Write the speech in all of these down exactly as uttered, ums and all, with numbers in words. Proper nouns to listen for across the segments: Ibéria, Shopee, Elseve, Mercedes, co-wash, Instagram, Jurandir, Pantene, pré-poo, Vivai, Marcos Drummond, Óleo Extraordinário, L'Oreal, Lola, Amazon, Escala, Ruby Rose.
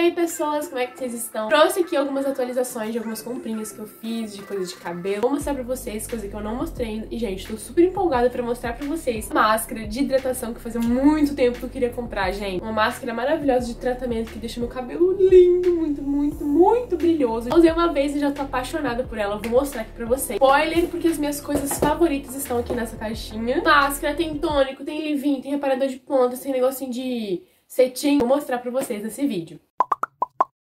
aí, pessoas, como é que vocês estão? Trouxe aqui algumas atualizações de algumas comprinhas que eu fiz, de coisa de cabelo. Vou mostrar pra vocês, coisa que eu não mostrei ainda. E, gente, tô super empolgada pra mostrar pra vocês máscara de hidratação, que fazia muito tempo que eu queria comprar, gente. Uma máscara maravilhosa de tratamento que deixa meu cabelo lindo, muito, muito, muito brilhoso. Eu usei uma vez e já tô apaixonada por ela. Vou mostrar aqui pra vocês. Spoiler, porque as minhas coisas favoritas estão aqui nessa caixinha. Máscara, tem tônico, tem leave-in, tem reparador de pontas, tem negocinho de... cetim, vou mostrar pra vocês nesse vídeo.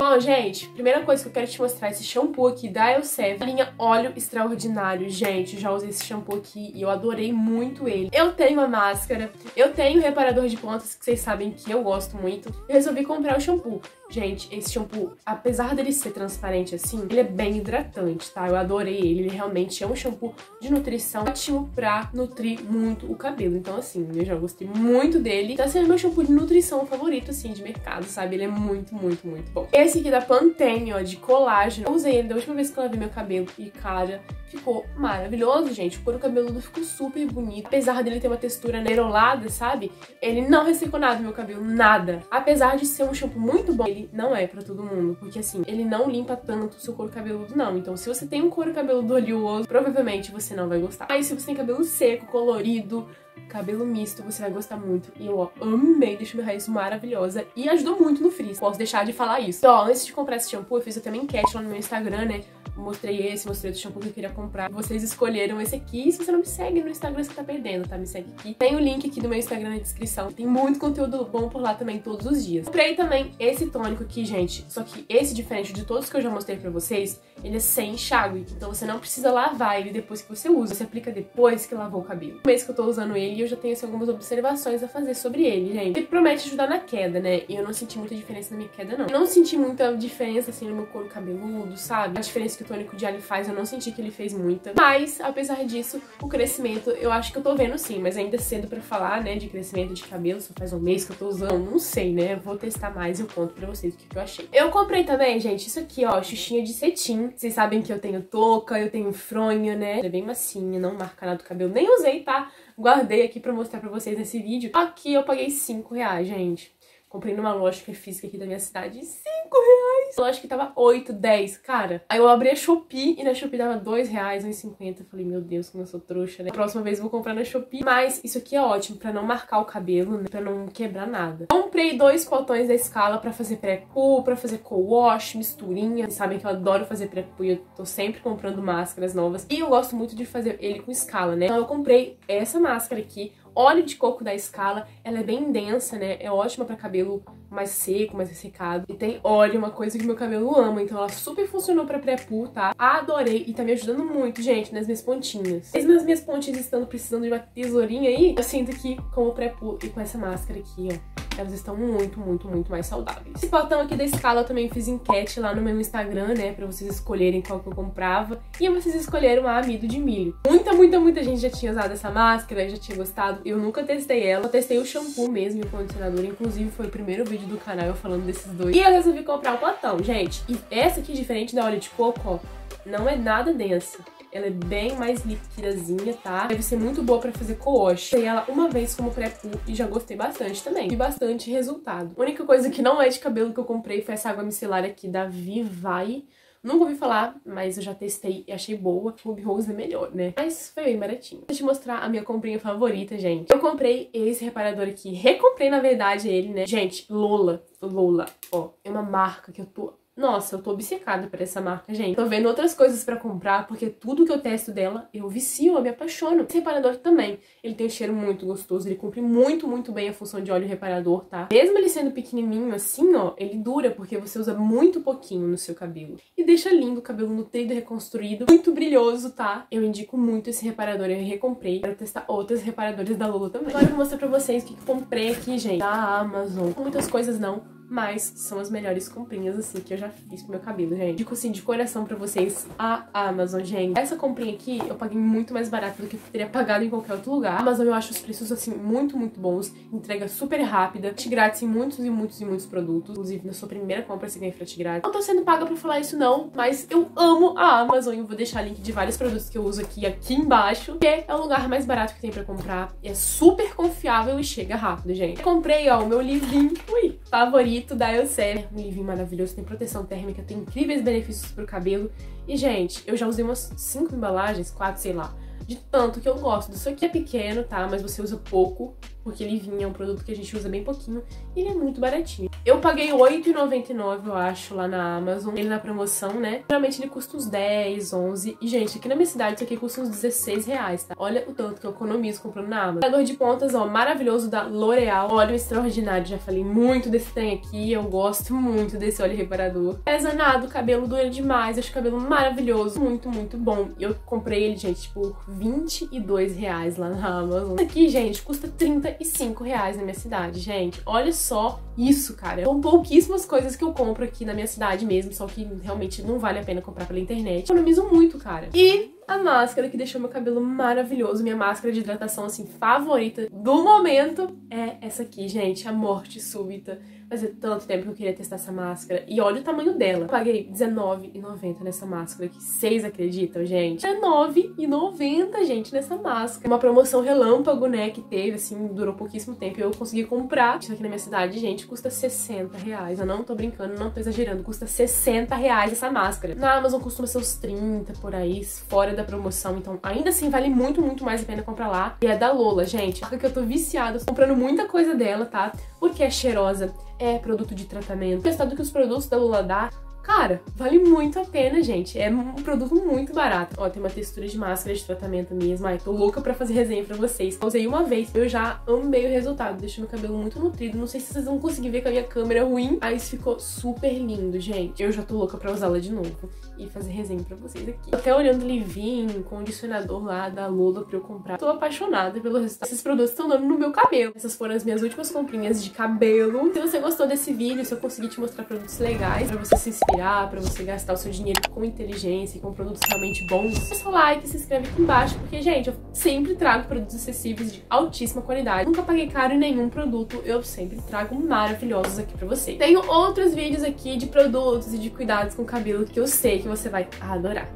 Bom, gente, primeira coisa que eu quero te mostrar é esse shampoo aqui da Elseve, linha Óleo Extraordinário. Gente, eu já usei esse shampoo aqui e eu adorei muito ele. Eu tenho a máscara, eu tenho o reparador de pontas, que vocês sabem que eu gosto muito. Eu resolvi comprar o shampoo. Gente, esse shampoo, apesar dele ser transparente assim, ele é bem hidratante, tá? Eu adorei ele, ele realmente é um shampoo de nutrição, ótimo pra nutrir muito o cabelo. Então, assim, eu já gostei muito dele. Tá sendo meu shampoo de nutrição favorito, assim, de mercado, sabe? Ele é muito, muito, muito bom. Esse aqui da Pantene, ó, de colágeno. Eu usei ele da última vez que eu lavei meu cabelo e, cara, ficou maravilhoso, gente. O couro cabeludo ficou super bonito. Apesar dele ter uma textura nerolada, sabe? Ele não ressecou nada do meu cabelo, nada. Apesar de ser um shampoo muito bom, ele não é pra todo mundo, porque assim, ele não limpa tanto o seu couro cabeludo, não. Então, se você tem um couro cabeludo oleoso, provavelmente você não vai gostar. Mas se você tem cabelo seco, colorido, cabelo misto, você vai gostar muito. E eu, ó, amei, deixa minha raiz maravilhosa e ajudou muito no frizz, posso deixar de falar isso. Então, ó, antes de comprar esse shampoo, eu fiz até uma enquete lá no meu Instagram, né? Mostrei esse, mostrei outro shampoo que eu queria comprar. Vocês escolheram esse aqui. E se você não me segue no Instagram, você tá perdendo, tá? Me segue aqui. Tem o link aqui do meu Instagram na descrição. Tem muito conteúdo bom por lá também, todos os dias. Comprei também esse tônico aqui, gente. Só que esse, diferente de todos que eu já mostrei pra vocês, ele é sem enxágue. Então você não precisa lavar ele depois que você usa. Você aplica depois que lavou o cabelo. No mês que eu tô usando ele, eu já tenho assim, algumas observações a fazer sobre ele, gente. Ele promete ajudar na queda, né? E eu não senti muita diferença na minha queda, não. Eu não senti muita diferença, assim, no meu couro cabeludo, sabe? A diferença que o tônico de alho faz, eu não senti que ele fez muita. Mas, apesar disso, o crescimento eu acho que eu tô vendo sim, mas ainda é cedo pra falar, né, de crescimento de cabelo. Só faz um mês que eu tô usando, não sei, né. Vou testar mais e eu conto pra vocês o que eu achei. Eu comprei também, gente, isso aqui, ó, xuxinha de cetim. Vocês sabem que eu tenho touca, eu tenho fronha, né. É bem massinha, não marca nada do cabelo. Nem usei, tá? Guardei aqui pra mostrar pra vocês nesse vídeo. Aqui eu paguei cinco reais, gente. Comprei numa loja que é física aqui da minha cidade, cinco reais. Eu acho que tava oito, dez, cara. Aí eu abri a Shopee e na Shopee dava dois reais, um e cinquenta. Falei, meu Deus, como eu sou trouxa, né? Próxima vez eu vou comprar na Shopee. Mas isso aqui é ótimo pra não marcar o cabelo, né? Pra não quebrar nada. Comprei dois potões da Escala pra fazer pré-poo, pra fazer co-wash, misturinha. Vocês sabem que eu adoro fazer pré-poo e eu tô sempre comprando máscaras novas. E eu gosto muito de fazer ele com Escala, né? Então eu comprei essa máscara aqui. Óleo de coco da Escala, ela é bem densa, né? É ótima pra cabelo mais seco, mais ressecado. E tem óleo, uma coisa que meu cabelo ama, então ela super funcionou pra pré-poo, tá? Adorei e tá me ajudando muito, gente, nas minhas pontinhas. Mesmo as minhas pontinhas estando precisando de uma tesourinha aí, eu sinto que com o pré-poo e com essa máscara aqui, ó, elas estão muito, muito, muito mais saudáveis. Esse potão aqui da Escala eu também fiz enquete lá no meu Instagram, né? Pra vocês escolherem qual que eu comprava. E vocês escolheram a amido de milho. Muita, muita, muita gente já tinha usado essa máscara, já tinha gostado. Eu nunca testei ela. Eu testei o shampoo mesmo e o condicionador. Inclusive, foi o primeiro vídeo do canal eu falando desses dois. E eu resolvi comprar o potão, gente. E essa aqui, diferente da óleo de coco, ó, não é nada densa. Ela é bem mais liquidazinha, tá? Deve ser muito boa pra fazer co-wash. Usei ela uma vez como pré-poo e já gostei bastante também. E bastante resultado. A única coisa que não é de cabelo que eu comprei foi essa água micelar aqui da Vivai. Nunca ouvi falar, mas eu já testei e achei boa. Ruby Rose é melhor, né? Mas foi bem baratinho. Deixa eu te mostrar a minha comprinha favorita, gente. Eu comprei esse reparador aqui. Recomprei, na verdade, ele, né? Gente, Lola. Lola, ó. É uma marca que eu tô... Nossa, eu tô obcecada por essa marca, gente. Tô vendo outras coisas pra comprar, porque tudo que eu testo dela, eu vicio, eu me apaixono. Esse reparador também, ele tem um cheiro muito gostoso, ele cumpre muito, muito bem a função de óleo reparador, tá? Mesmo ele sendo pequenininho assim, ó, ele dura, porque você usa muito pouquinho no seu cabelo. E deixa lindo o cabelo nutrido, reconstruído, muito brilhoso, tá? Eu indico muito esse reparador, eu recomprei. Quero testar outros reparadores da Lola também. Agora eu vou mostrar pra vocês o que eu comprei aqui, gente, da Amazon. Muitas coisas não, mas são as melhores comprinhas, assim, que eu já fiz pro meu cabelo, gente. Digo, assim, de coração pra vocês, a Amazon, gente. Essa comprinha aqui, eu paguei muito mais barato do que eu teria pagado em qualquer outro lugar. A Amazon, eu acho os preços, assim, muito, muito bons. Entrega super rápida. Frete grátis em muitos e muitos e muitos produtos. Inclusive, na sua primeira compra, você ganha frete grátis. Não tô sendo paga pra falar isso, não, mas eu amo a Amazon. Eu vou deixar link de vários produtos que eu uso aqui, aqui embaixo. Porque é o lugar mais barato que tem pra comprar. É super confiável e chega rápido, gente. Eu comprei, ó, o meu livrinho, ui, favorito. favorito da Elseve. Um livrinho maravilhoso, tem proteção térmica, tem incríveis benefícios pro cabelo. E, gente, eu já usei umas cinco embalagens, quatro, sei lá, de tanto que eu gosto. Isso aqui é pequeno, tá? Mas você usa pouco, porque livrinho é um produto que a gente usa bem pouquinho e ele é muito baratinho. Eu paguei oito reais e noventa e nove, eu acho, lá na Amazon. Ele na promoção, né? Geralmente ele custa uns dez, onze. E, gente, aqui na minha cidade isso aqui custa uns dezesseis reais, tá? Olha o tanto que eu economizo comprando na Amazon. Secador de pontas, ó, maravilhoso, da L'Oreal. Óleo Extraordinário, já falei muito desse trem aqui. Eu gosto muito desse óleo reparador. Pesa nada, o cabelo doeu demais. Eu acho o cabelo maravilhoso, muito, muito bom. Eu comprei ele, gente, por vinte e dois reais lá na Amazon. Isso aqui, gente, custa trinta e cinco reais na minha cidade, gente. Olha só isso, cara. São pouquíssimas coisas que eu compro aqui na minha cidade mesmo, só que realmente não vale a pena comprar pela internet. Eu economizo muito, cara. E a máscara que deixou meu cabelo maravilhoso, minha máscara de hidratação, assim, favorita do momento é essa aqui, gente, a Morte Súbita. Fazia tanto tempo que eu queria testar essa máscara. E olha o tamanho dela. Eu paguei dezenove reais e noventa nessa máscara aqui. Vocês acreditam, gente? dezenove reais e noventa, gente, nessa máscara. Uma promoção relâmpago, né, que teve, assim, durou pouquíssimo tempo. Eu consegui comprar. Isso aqui na minha cidade, gente, custa sessenta reais. Eu não tô brincando, não tô exagerando. Custa sessenta reais essa máscara. Na Amazon costuma ser uns trinta, por aí, fora da promoção, então ainda assim vale muito, muito mais a pena comprar lá. E é da Lola, gente, marca que eu tô viciada, tô comprando muita coisa dela, tá? Porque é cheirosa, é produto de tratamento. O resultado que os produtos da Lola dá, cara, vale muito a pena, gente. É um produto muito barato. Ó, tem uma textura de máscara de tratamento mesmo. Ai, tô louca pra fazer resenha pra vocês. Eu usei uma vez, eu já amei o resultado. Deixou meu cabelo muito nutrido. Não sei se vocês vão conseguir ver com a minha câmera ruim, mas ficou super lindo, gente. Eu já tô louca pra usá-la de novo e fazer resenha pra vocês aqui. Tô até olhando o leave-in, condicionador lá da Lola pra eu comprar. Tô apaixonada pelo resultado. Esses produtos estão dando no meu cabelo. Essas foram as minhas últimas comprinhas de cabelo. Se você gostou desse vídeo, se eu conseguir te mostrar produtos legais pra você se inspirar, para você gastar o seu dinheiro com inteligência e com produtos realmente bons, deixa seu like, se inscreve aqui embaixo, porque, gente, eu sempre trago produtos acessíveis de altíssima qualidade. Nunca paguei caro em nenhum produto, eu sempre trago maravilhosos aqui pra você. Tenho outros vídeos aqui de produtos e de cuidados com o cabelo que eu sei que você vai adorar.